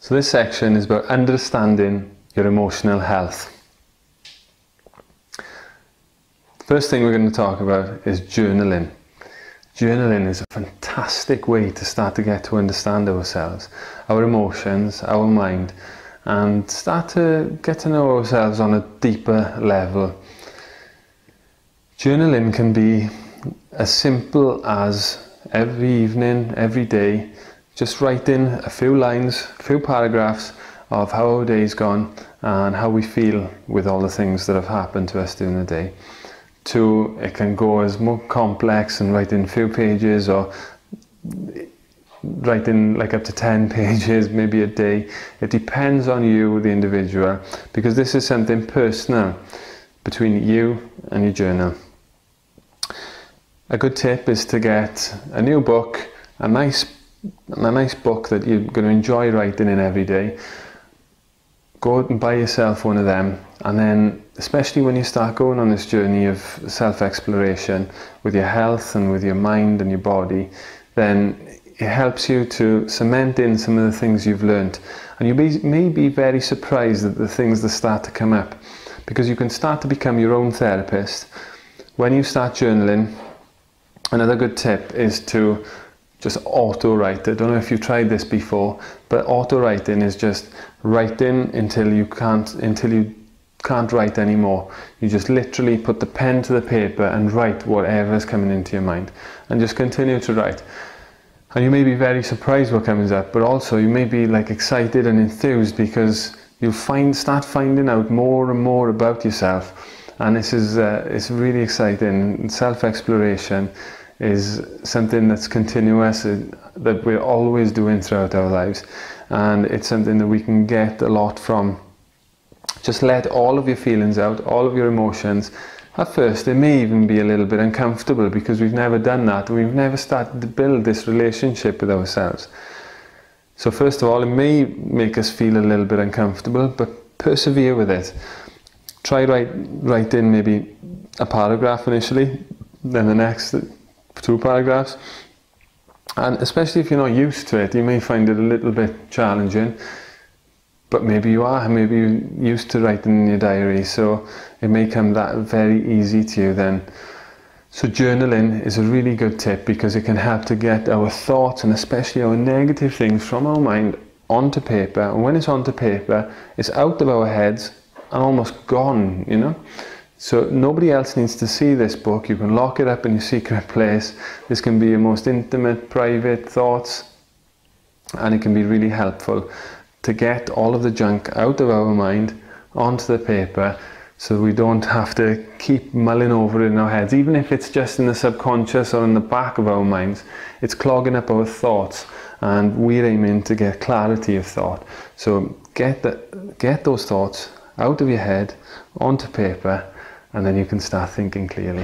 So this section is about understanding your emotional health. The first thing we're going to talk about is journaling. Journaling is a fantastic way to start to get to understand ourselves, our emotions, our mind, and start to get to know ourselves on a deeper level. Journaling can be as simple as every evening, every day, just writing a few lines, a few paragraphs of how our day's gone and how we feel with all the things that have happened to us during the day. To it can go as more complex and writing a few pages, or writing like up to 10 pages maybe a day. It depends on you, the individual, because this is something personal between you and your journal. A good tip is to get a new book, a nice book that you're going to enjoy writing in every day. Go out and buy yourself one of them, and then especially when you start going on this journey of self-exploration with your health and with your mind and your body, then it helps you to cement in some of the things you've learned, and you may be very surprised at the things that start to come up, because you can start to become your own therapist when you start journaling. Another good tip is to just auto-write. I don't know if you've tried this before, but auto-writing is just writing until you can't write anymore. You just literally put the pen to the paper and write whatever's coming into your mind, and just continue to write. And you may be very surprised what comes up, but also you may be like excited and enthused, because you'll start finding out more and more about yourself. And this is it's really exciting. Self-exploration is something that's continuous, that we're always doing throughout our lives, and it's something that we can get a lot from. Just let all of your feelings out, all of your emotions. At first it may even be a little bit uncomfortable, because we've never done that, we've never started to build this relationship with ourselves. So first of all, it may make us feel a little bit uncomfortable, but persevere with it. Try writing maybe a paragraph initially, then the next 2 paragraphs, and especially if you're not used to it, you may find it a little bit challenging, but maybe you are, maybe you're used to writing in your diary, so it may come that very easy to you then. So journaling is a really good tip, because it can help to get our thoughts, and especially our negative things, from our mind onto paper, and when it's onto paper, it's out of our heads and almost gone, you know. So nobody else needs to see this book. You can lock it up in your secret place. This can be your most intimate, private thoughts, and it can be really helpful to get all of the junk out of our mind onto the paper, so we don't have to keep mulling over it in our heads. Even if it's just in the subconscious or in the back of our minds, it's clogging up our thoughts, and we're aiming to get clarity of thought. So get those thoughts out of your head onto paper, and then you can start thinking clearly.